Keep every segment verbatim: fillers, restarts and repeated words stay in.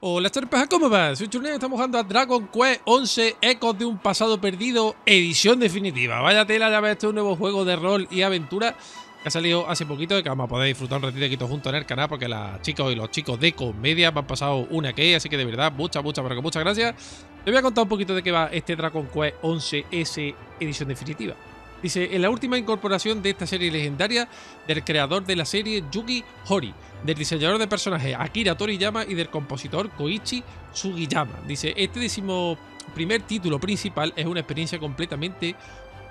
Hola Charpaja, ¿cómo vas? Soy Churneo y estamos jugando a Dragon Quest once, Ecos de un pasado perdido, edición definitiva. Vaya tela, ya ves, este es un nuevo juego de rol y aventura que ha salido hace poquito y que vamos a poder disfrutar un ratito juntos en el canal, porque las chicas y los chicos de comedia me han pasado una que, así que de verdad, muchas, muchas, pero que muchas gracias. Les voy a contar un poquito de qué va este Dragon Quest once S, edición definitiva. Dice, en la última incorporación de esta serie legendaria del creador de la serie Yuji Horii, del diseñador de personajes Akira Toriyama y del compositor Koichi Sugiyama. Dice, este decimoprimer título principal es una experiencia completamente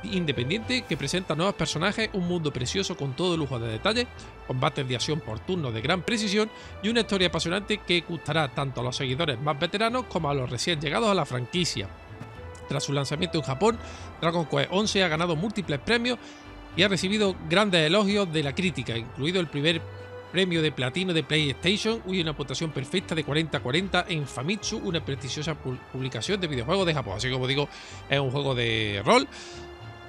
independiente que presenta nuevos personajes, un mundo precioso con todo lujo de detalles, combates de acción por turnos de gran precisión y una historia apasionante que gustará tanto a los seguidores más veteranos como a los recién llegados a la franquicia. Tras su lanzamiento en Japón, Dragon Quest once ha ganado múltiples premios y ha recibido grandes elogios de la crítica, incluido el primer premio de platino de PlayStation y una puntuación perfecta de cuarenta a cuarenta en Famitsu, una prestigiosa publicación de videojuegos de Japón. Así que, como digo, es un juego de rol.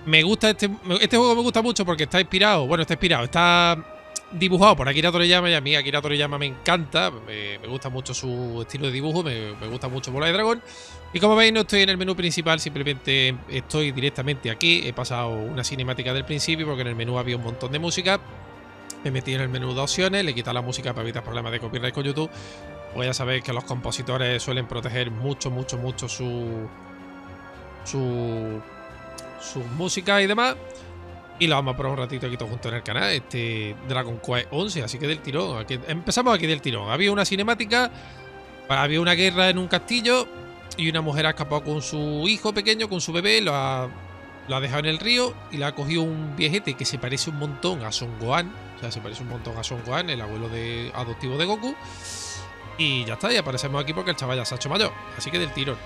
Me gusta este, este juego me gusta mucho porque está inspirado, bueno, está inspirado, está dibujado por Akira Toriyama, y a mí Akira Toriyama me encanta, me, me gusta mucho su estilo de dibujo, me, me gusta mucho Bola de Dragón. Y como veis, no estoy en el menú principal, simplemente estoy directamente aquí. He pasado una cinemática del principio porque en el menú había un montón de música. Me metí en el menú de opciones, le he quitado la música para evitar problemas de copyright con YouTube. Pues ya sabéis que los compositores suelen proteger mucho, mucho, mucho su, su, su música y demás. Y lo vamos a probar un ratito aquí todo junto en el canal, este Dragon Quest once, así que del tirón. Aquí, empezamos aquí del tirón. Había una cinemática, había una guerra en un castillo y una mujer ha escapado con su hijo pequeño, con su bebé, lo ha, lo ha dejado en el río y la ha cogido un viejete que se parece un montón a Son Gohan. O sea, se parece un montón a Son Gohan, el abuelo de, adoptivo de Goku. Y ya está, y aparecemos aquí porque el chaval ya se ha hecho mayor, así que del tirón.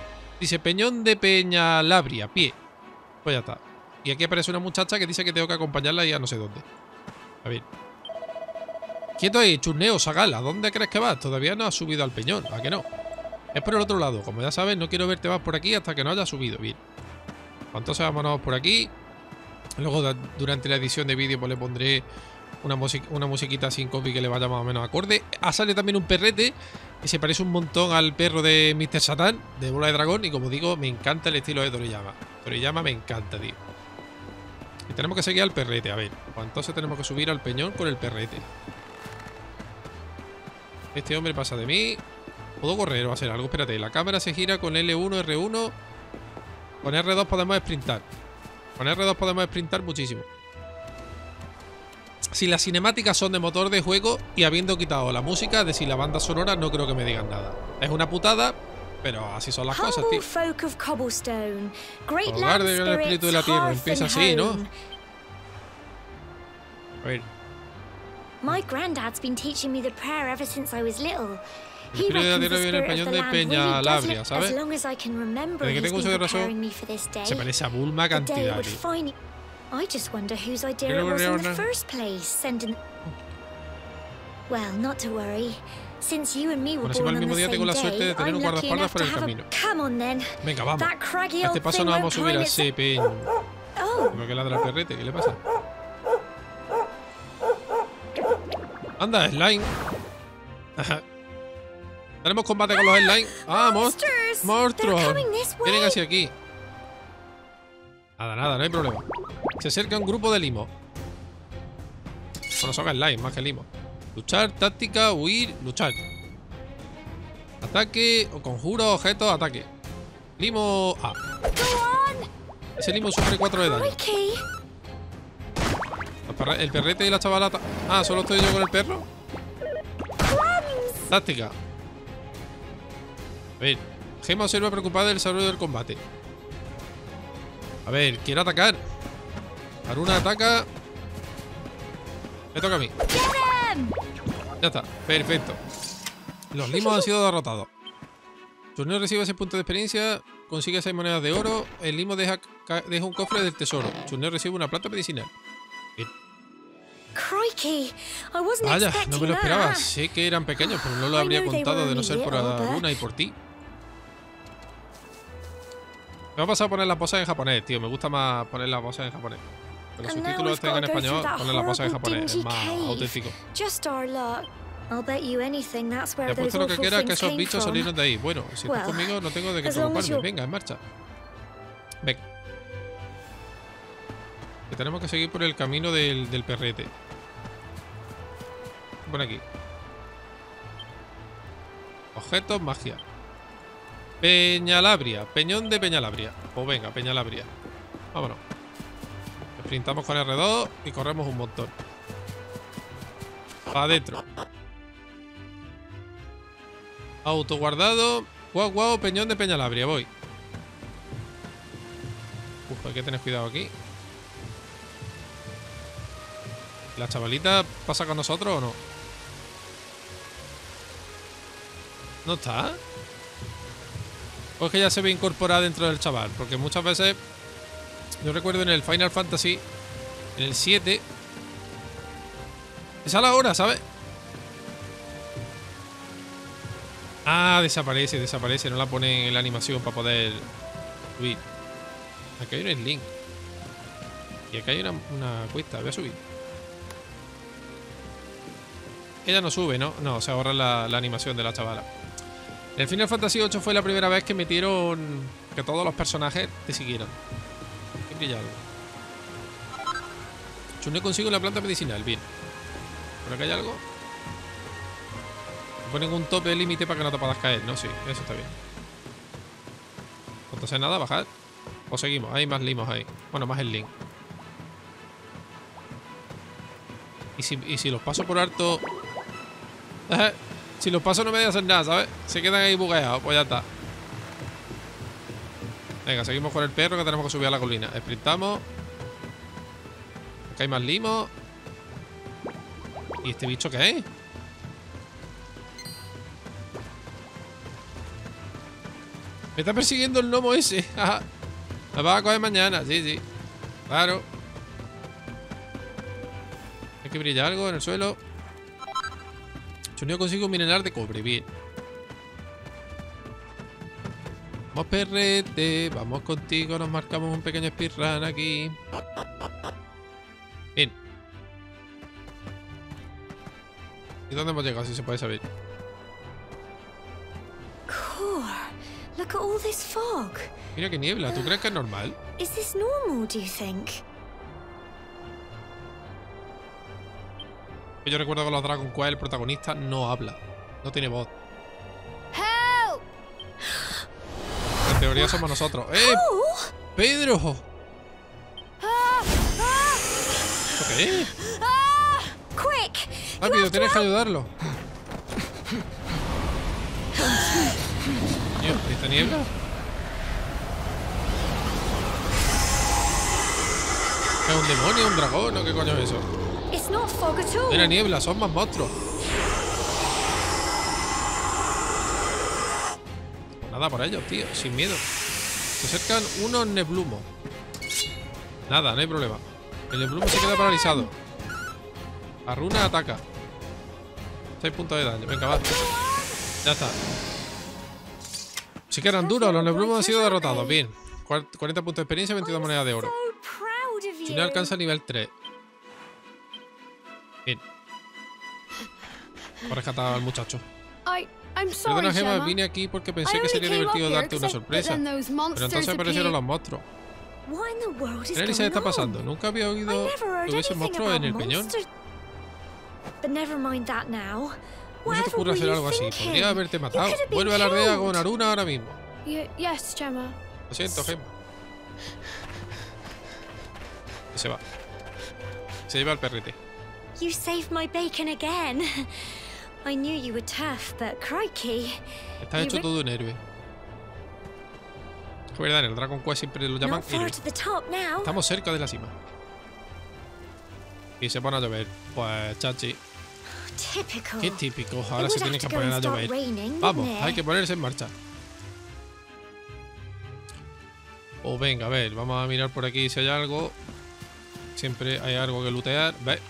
Dice Peñón de Peñalabria, pie. Pues ya está. Y aquí aparece una muchacha que dice que tengo que acompañarla y a no sé dónde. A ver. Quieto ahí, Churneo, Sagala. ¿Dónde crees que vas? Todavía no has subido al peñón. ¿A que no? Es por el otro lado. Como ya sabes, no quiero verte más por aquí hasta que no hayas subido. Bien. Entonces vámonos por aquí. Luego, durante la edición de vídeo, pues le pondré una, music una musiquita sin copy que le vaya más o menos acorde. Ha salido también un perrete que se parece un montón al perro de míster Satan, de Bola de Dragón. Y como digo, me encanta el estilo de Toriyama. Toriyama me encanta, tío. Y tenemos que seguir al perrete, a ver. Pues entonces tenemos que subir al peñón con el perrete. Este hombre pasa de mí. ¿Puedo correr o hacer algo? Espérate, la cámara se gira con L uno, R uno. Con R dos podemos sprintar. Con R dos podemos sprintar muchísimo. Si las cinemáticas son de motor de juego y habiendo quitado la música, es decir, la banda sonora, no creo que me digan nada. Es una putada. Pero así son las cosas, tío. Hogar del espíritu de la tierra. Empieza así, ¿no? A ver. El espíritu de la tierra viene en español de Peñalabria, ¿sabes? Desde que tengo uso de razón, se parece a Bulma cantidad, tío. Creo que no. Well, not to worry. Since you and me were born on the same day, I'm lucky enough to have a... Come on then. Venga, vamos. That craggy old thing won't climb its... Creo que ladra el perrete. ¿Qué le pasa? Anda, slime. Tenemos combate con los slime. Ah, monstruos. Monstruos. Vienen hacia aquí. Nada, nada, no hay problema. Se acerca un grupo de limo. Bueno, son slime más que limo. Luchar, táctica, huir, luchar. Ataque, o conjuro, objeto, ataque. Limo A. Ese limo sufre cuatro de daño. El perrete y la chavalata. Ah, ¿solo estoy yo con el perro? Táctica. A ver. Gema observa preocupada del desarrollo del combate. A ver, quiero atacar. Haruna ataca. Me toca a mí. Ya está, perfecto. Los limos han sido derrotados. Churneo recibe seis puntos de experiencia. Consigue seis monedas de oro. El limo deja, deja un cofre del tesoro. Churneo recibe una planta medicinal. Bien. Vaya, no me lo esperaba. Sé que eran pequeños, pero no lo habría contado de no ser por la luna y por ti. Me ha pasado a poner las voces en japonés, tío. Me gusta más poner las voces en japonés. Que los subtítulos estén en español, poner la voz en japonés, es más auténtico. Le apuesto lo que quiera que esos bichos salieron de ahí. Bueno, si estás conmigo no tengo de qué preocuparme. Venga, en marcha. Venga. Que tenemos que seguir por el camino del, del perrete. Por aquí. Objetos, magia. Peñalabria. Peñón de Peñalabria. Pues venga, Peñalabria. Vámonos. Sprintamos con erre dos y corremos un montón. Para adentro. Autoguardado. Guau, guau, Peñón de Peñalabria. Voy. Uf, hay que tener cuidado aquí. ¿La chavalita pasa con nosotros o no? ¿No está? O es que ya se ve incorporada dentro del chaval. Porque muchas veces... Yo recuerdo en el Final Fantasy... En el siete... Es a la hora, ¿sabes? Ah, desaparece, desaparece. No la pone en la animación para poder... subir. Aquí hay un Sling. Y acá hay una, una cuesta. Voy a subir. Ella no sube, ¿no? No, se ahorra la, la animación de la chavala. En Final Fantasy ocho fue la primera vez que metieron... Que todos los personajes te siguieran. Qué brillado. Churneo consigo la planta medicinal. Bien. ¿Por acá hay algo? Ponen un tope de límite para que no te puedas caer. No, sí. Eso está bien. Entonces nada, bajar. O seguimos. Hay más limos ahí. Bueno, más el link. Y si, y si los paso por harto... Si los paso no me voy a hacer nada, ¿sabes? Se quedan ahí bugueados, pues ya está. Venga, seguimos con el perro que tenemos que subir a la colina. Sprintamos. Acá hay más limos. ¿Y este bicho qué es? Me está persiguiendo el gnomo ese. Me va a coger mañana, sí, sí. Claro. Hay que brillar algo en el suelo. Churneo consigo un mineral de cobre, bien. Vamos, perrete, vamos contigo. Nos marcamos un pequeño speedrun aquí. Bien. ¿Y dónde hemos llegado? Si se puede saber. Mira que niebla, ¿tú crees que es normal? ¿Es esto normal, crees? Yo recuerdo que los Dragon Quest el protagonista no habla, no tiene voz. En teoría somos nosotros. ¡Eh! ¡Pedro! ¿Qué? Rápido, tienes que ayudarlo. Dios, ¿esta niebla? ¿Es un demonio, un dragón o qué coño es eso? Era niebla, son más monstruos. Nada por ellos, tío, sin miedo. Se acercan unos neblumos. Nada, no hay problema. El neblumo se queda paralizado. Arruna ataca. seis puntos de daño, venga, va. Ya está. Sí que eran duros, los neblumos han sido derrotados. Bien, cuarenta puntos de experiencia, veintidós monedas de oro. Si no alcanza nivel tres. Bien. Voy a rescatar al muchacho. Perdona, Gemma, vine aquí porque pensé que sería divertido darte una sorpresa. Pero entonces aparecieron los monstruos. ¿Qué narices está pasando? Nunca había oído que hubiese monstruos en el peñón. No se te ocurre hacer algo así. Podría haberte matado. Vuelve a la aldea con Aruna ahora mismo. Lo siento, Gemma. Y se va. Se lleva al perrete. You saved my bacon again. I knew you were tough, but crikey. Estás hecho todo un héroe. Es verdad, en el Dragon Quest siempre lo llaman héroe. Estamos cerca de la cima. Y se pone a llover. Pues, chachi. Qué típico. Ahora se tiene que poner a llover. Vamos, hay que ponerse en marcha. O oh, venga, a ver, vamos a mirar por aquí si hay algo. Siempre hay algo que lootear. Ve.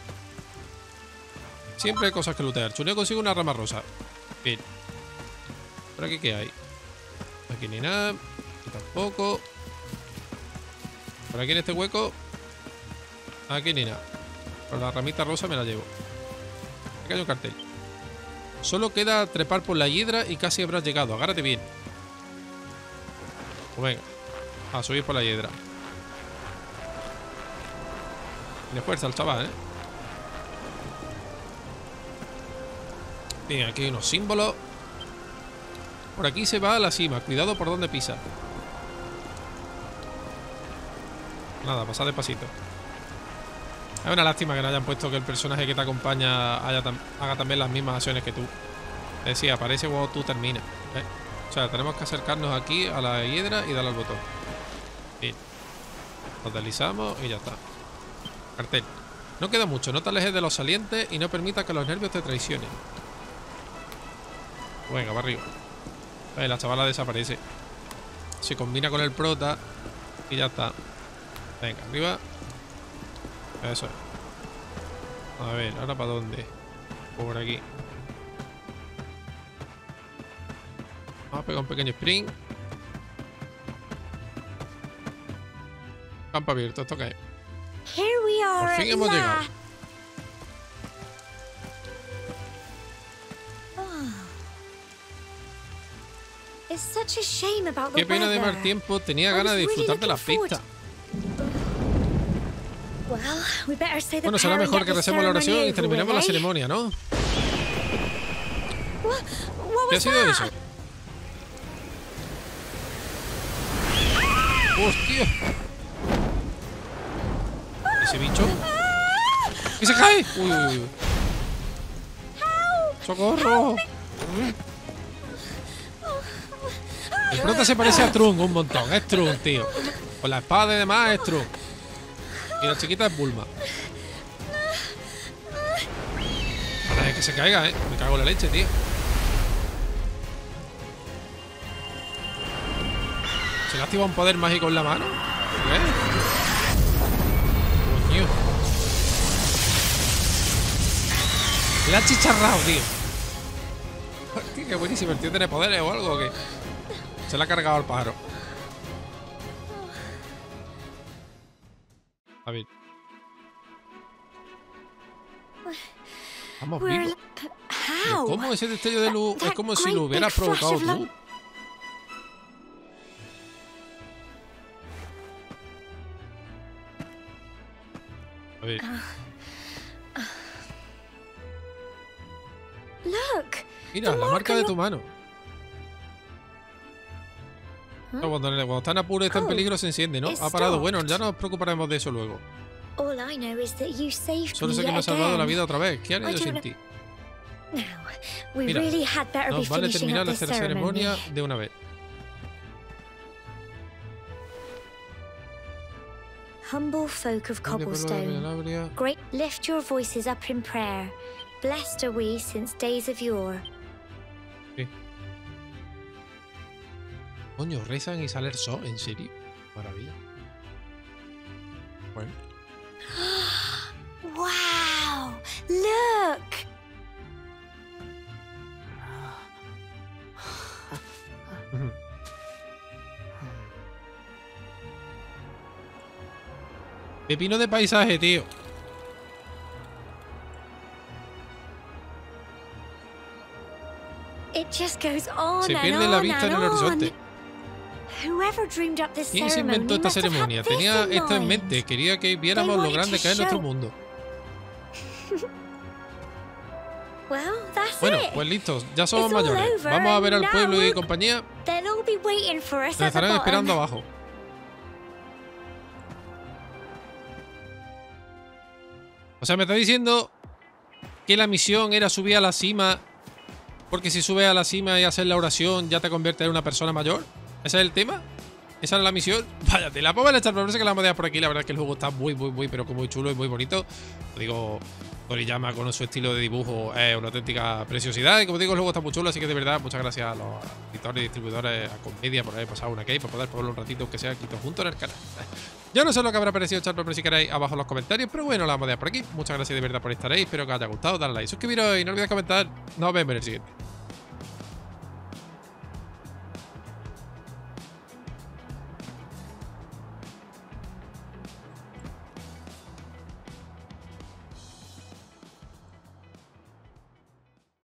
Siempre hay cosas que lootear. Churneo consigo una rama rosa. Bien. ¿Por aquí qué hay? Aquí ni nada. Aquí tampoco. Por aquí en este hueco. Aquí ni nada. Pero la ramita rosa me la llevo. Aquí hay un cartel. Solo queda trepar por la hiedra y casi habrás llegado. Agárrate bien. Pues venga, a subir por la hiedra. Tiene fuerza el chaval, ¿eh? Bien, aquí hay unos símbolos. Por aquí se va a la cima. Cuidado por donde pisa. Nada, pasa despacito. Es una lástima que no hayan puesto que el personaje que te acompaña haya tam haga también las mismas acciones que tú. Es decir, aparece cuando tú terminas, ¿eh? O sea, tenemos que acercarnos aquí a la hiedra y darle al botón. Bien. Nos deslizamos y ya está. Cartel. No queda mucho. No te alejes de los salientes y no permita que los nervios te traicionen. Venga, para arriba. Ahí, la chavala desaparece. Se combina con el prota y ya está. Venga, arriba. Eso es. A ver, ¿ahora para dónde? Por aquí. Vamos a pegar un pequeño sprint. Campo abierto, ¿esto qué es? Por fin hemos llegado. Qué pena de mal tiempo. Tenía ganas de disfrutar de la pista. Bueno, será mejor que recemos la oración y terminemos la ceremonia, ¿no? ¿Qué ha sido eso? ¡Hostia! ¿Ese bicho? ¡Y se cae! ¡Uy, uy, uy! ¡Socorro! El prota se parece a Trunks un montón. Es Trunks, tío. Con la espada y demás es Trunks. Y la chiquita es Bulma. Para que se caiga, ¿eh? Me cago en la leche, tío. ¿Se le activa un poder mágico en la mano? ¿Eh? Coño. Le ha chicharrado, tío. Tío, qué buenísimo. El tío tiene poderes o algo, ¿o qué? Se le ha cargado al pájaro. A ver. Estamos vivos. ¿Cómo ese destello de luz? Es como si lo hubieras provocado tú. A ver. Mira, la marca de tu mano. No, cuando están apuros y están en peligro se enciende, ¿no? Ha parado. Bueno, ya nos preocuparemos de eso luego. Solo sé que me has salvado la vida otra vez. ¿Qué haría yo sin ti? Mira, nos vale terminar la ceremonia de una vez. Humble folk of Cobblestone, great, lift your voices up in prayer. Blessed are we since days of yore. Coño, rezan y sale el sol, ¿en serio? Maravilla. Bueno. ¡Wow! ¡Look! Pepino de paisaje, tío. It just goes on Se pierde and on la vista en el horizonte. ¿Quién se inventó esta ceremonia? Tenía esto en mente. Quería que viéramos lo grande que es nuestro mundo. Bueno, pues listos. Ya somos mayores. Vamos a ver al pueblo y compañía. Nos estarán esperando abajo. O sea, me está diciendo que la misión era subir a la cima. Porque si subes a la cima y haces la oración, ya te conviertes en una persona mayor. ¿Ese es el tema? ¿Esa era la misión? Vaya, te la puedo echar, pero parece que la vamos a dejar por aquí. La verdad es que el juego está muy, muy, muy, pero que muy chulo y muy bonito. Como digo, Toriyama con su estilo de dibujo es una auténtica preciosidad. Y como digo, el juego está muy chulo, así que de verdad, muchas gracias a los editores y distribuidores, a Comedia por haber pasado una key, por poder probarlo un ratito, aunque sea aquí todos juntos en el canal. Yo no sé lo que habrá parecido, chavales, pero si queréis, abajo en los comentarios. Pero bueno, la vamos a dejar por aquí. Muchas gracias de verdad por estar ahí. Espero que os haya gustado. Dadle like, suscribiros y no olvidéis comentar. Nos vemos en el siguiente.